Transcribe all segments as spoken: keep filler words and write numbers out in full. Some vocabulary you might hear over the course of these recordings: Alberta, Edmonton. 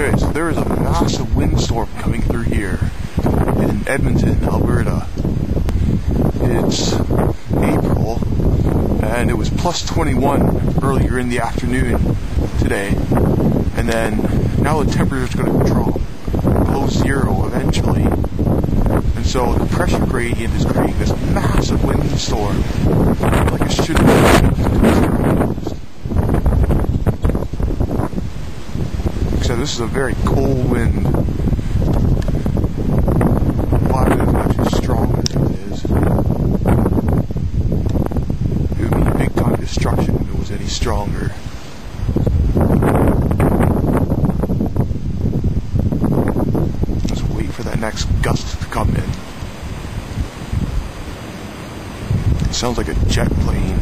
Okay, so there is a massive windstorm coming through here in Edmonton, Alberta. It's April, and it was plus twenty-one earlier in the afternoon today, and then now the temperature is going to drop below zero eventually, and so the pressure gradient is creating this massive windstorm, like it should be. Except this is a very cold wind. Stronger. Let's wait for that next gust to come in. It sounds like a jet plane.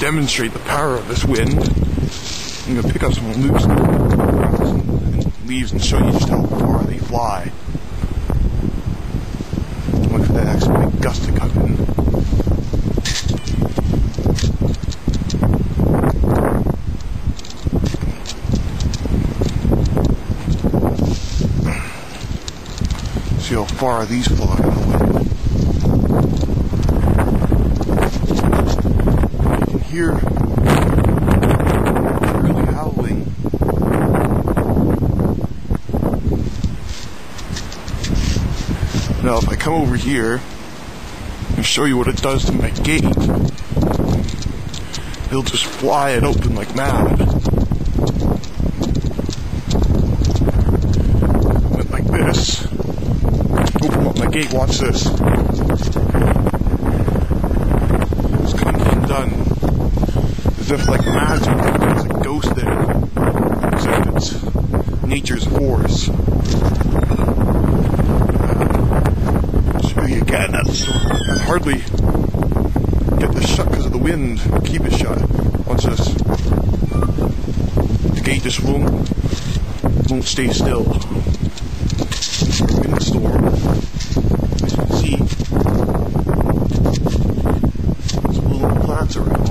Demonstrate the power of this wind, I'm going to pick up some loose and leaves and show you just how far they fly. Wait for that next big gust to come in. See how far these fly in the wind. Here, really howling. Now, if I come over here and show you what it does to my gate, it'll just fly it open like mad. Went like this. Open up my gate. Watch this. It's kind of done. As if like magic, there's a ghost there, except it's nature's force. I'll show you again, that's I can hardly get this shut because of the wind, keep it shut. Watch this, the gate just won't, won't stay still. Windstorm, as you can see, there's little plants around.